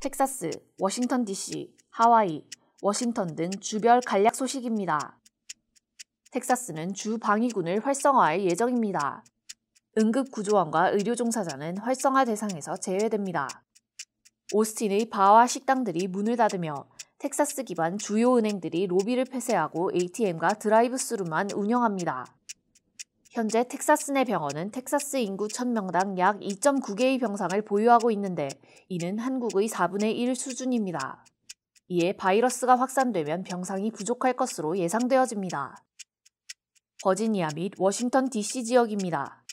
텍사스, 워싱턴 DC, 하와이, 워싱턴 등 주별 간략 소식입니다. 텍사스는 주 방위군을 활성화할 예정입니다. 응급구조원과 의료종사자는 활성화 대상에서 제외됩니다. 오스틴의 바와 식당들이 문을 닫으며 텍사스 기반 주요 은행들이 로비를 폐쇄하고 ATM과 드라이브스루만 운영합니다. 현재 텍사스 내 병원은 텍사스 인구 1000명당 약 2.9개의 병상을 보유하고 있는데 이는 한국의 4분의 1 수준입니다. 이에 바이러스가 확산되면 병상이 부족할 것으로 예상되어집니다. 버지니아 및 워싱턴 DC 지역입니다.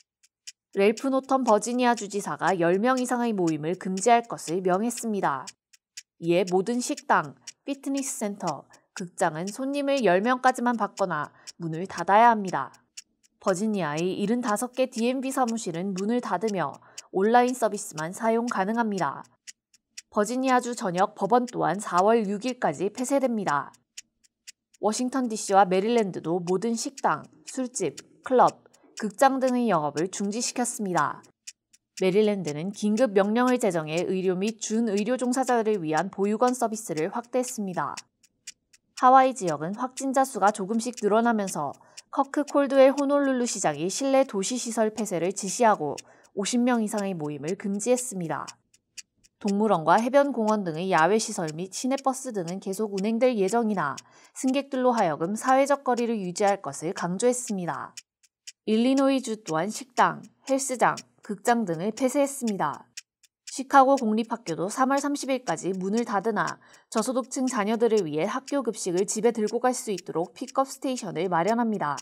랠프 노턴 버지니아 주지사가 10명 이상의 모임을 금지할 것을 명했습니다. 이에 모든 식당, 피트니스 센터, 극장은 손님을 10명까지만 받거나 문을 닫아야 합니다. 버지니아의 75개 DMV 사무실은 문을 닫으며 온라인 서비스만 사용 가능합니다. 버지니아주 전역 법원 또한 4월 6일까지 폐쇄됩니다. 워싱턴 DC와 메릴랜드도 모든 식당, 술집, 클럽, 극장 등의 영업을 중지시켰습니다. 메릴랜드는 긴급 명령을 제정해 의료 및 준의료 종사자를 위한 보육원 서비스를 확대했습니다. 하와이 지역은 확진자 수가 조금씩 늘어나면서 허크 콜드웰 호놀룰루 시장이 실내 도시시설 폐쇄를 지시하고 50명 이상의 모임을 금지했습니다. 동물원과 해변공원 등의 야외시설 및 시내버스 등은 계속 운행될 예정이나 승객들로 하여금 사회적 거리를 유지할 것을 강조했습니다. 일리노이주 또한 식당, 헬스장, 극장 등을 폐쇄했습니다. 시카고 공립학교도 3월 30일까지 문을 닫으나 저소득층 자녀들을 위해 학교 급식을 집에 들고 갈 수 있도록 픽업 스테이션을 마련합니다.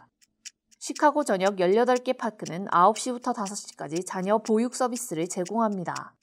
시카고 전역 18개 파크는 9시부터 5시까지 자녀 보육 서비스를 제공합니다.